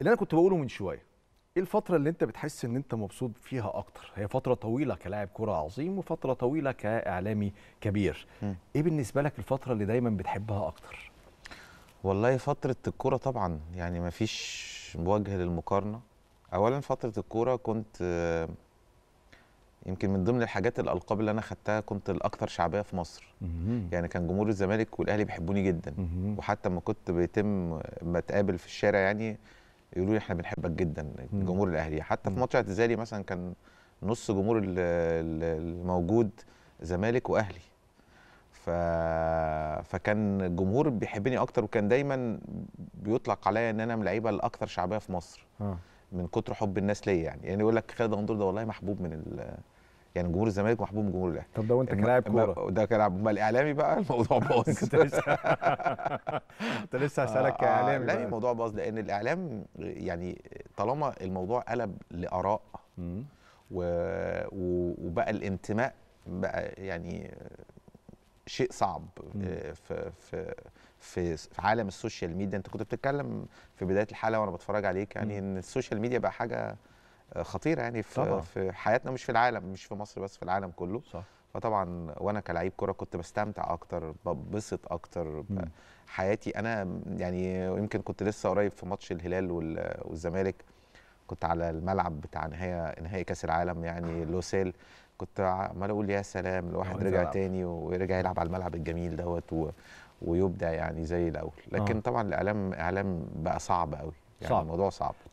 اللي انا كنت بقوله من شويه، ايه الفتره اللي انت بتحس ان انت مبسوط فيها اكتر؟ هي فتره طويله كلاعب كره عظيم وفتره طويله كاعلامي كبير. ايه بالنسبه لك الفتره اللي دايما بتحبها اكتر؟ والله فتره الكوره طبعا، يعني مفيش وجه للمقارنه. اولا فتره الكوره كنت يمكن من ضمن الحاجات الالقاب اللي انا خدتها كنت الاكثر شعبيه في مصر. يعني كان جمهور الزمالك والاهلي بيحبوني جدا، وحتى ما كنت بيتم بتقابل في الشارع يعني يقولوا لي احنا بنحبك جدا جمهور الاهلي. حتى في ماتش اعتزالي مثلا كان نص جمهور الموجود زمالك واهلي، فكان الجمهور بيحبني اكتر، وكان دايما بيطلق عليا ان انا من اللعيبه الاكثر شعبيه في مصر من كتر حب الناس ليا. يعني يقول لك خالد الغندور ده والله محبوب من يعني جمهور الزمالك محبوب من جمهور الاهلي. طب ده وانت كلاعب كوره، ده كلاعب، ما الاعلامي بقى الموضوع باظ. انت لسه هسالك كاعلامي. لا الموضوع باظ، لان الاعلام يعني طالما الموضوع قلب لاراء وبقى الانتماء بقى يعني شيء صعب في عالم السوشيال ميديا. انت كنت بتتكلم في بدايه الحلقه وانا بتفرج عليك يعني ان السوشيال ميديا بقى حاجه خطيره يعني في حياتنا، مش في العالم، مش في مصر بس، في العالم كله. صح. فطبعا وانا كلاعب كره كنت بستمتع اكتر، ببسط اكتر حياتي انا يعني. يمكن كنت لسه قريب في ماتش الهلال والزمالك، كنت على الملعب بتاع نهائي كاس العالم يعني لوسيل، كنت عمال اقول يا سلام لو واحد رجع تاني ويرجع يلعب على الملعب الجميل دوت ويبدأ يعني زي الاول. لكن طبعا الاعلام بقى صعب قوي يعني، الموضوع صعب.